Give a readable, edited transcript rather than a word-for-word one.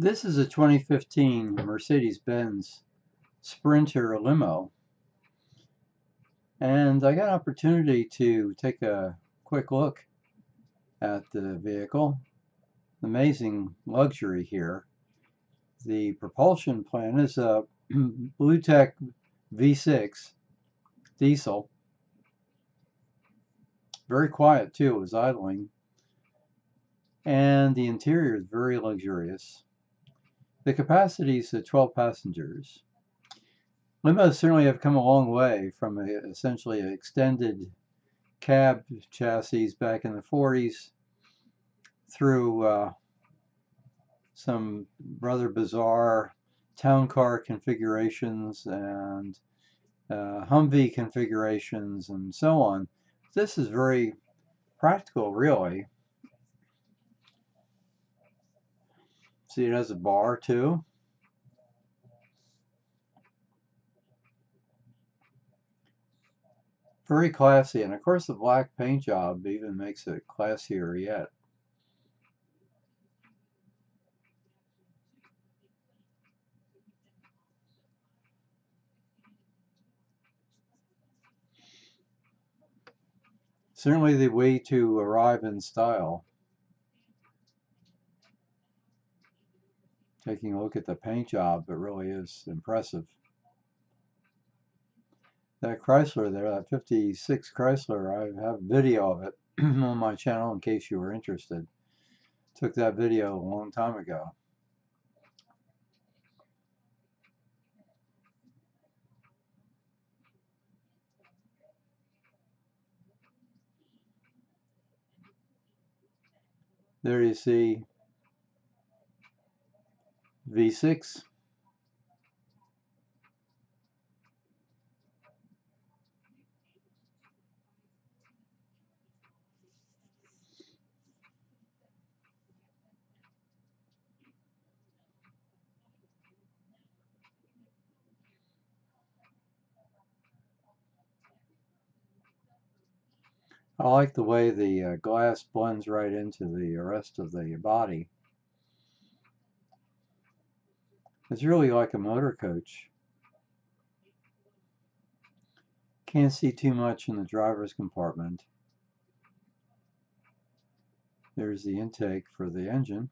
This is a 2015 Mercedes-Benz Sprinter limo, and I got an opportunity to take a quick look at the vehicle. Amazing luxury here. The propulsion plan is a BlueTEC V6 diesel. Very quiet too, it was idling. And the interior is very luxurious. The capacity is 12 passengers. Limos certainly have come a long way from essentially an extended cab chassis back in the 40s through some rather bizarre town car configurations and Humvee configurations and so on. This is very practical, really. See, it has a bar too. Very classy, and of course the black paint job even makes it classier yet. Certainly the way to arrive in style. Taking a look at the paint job, it really is impressive. That Chrysler there, that 56 Chrysler, I have video of it on my channel in case you were interested. Took that video a long time ago. There you see V6. I like the way the glass blends right into the rest of the body. It's really like a motor coach. Can't see too much in the driver's compartment. There's the intake for the engine.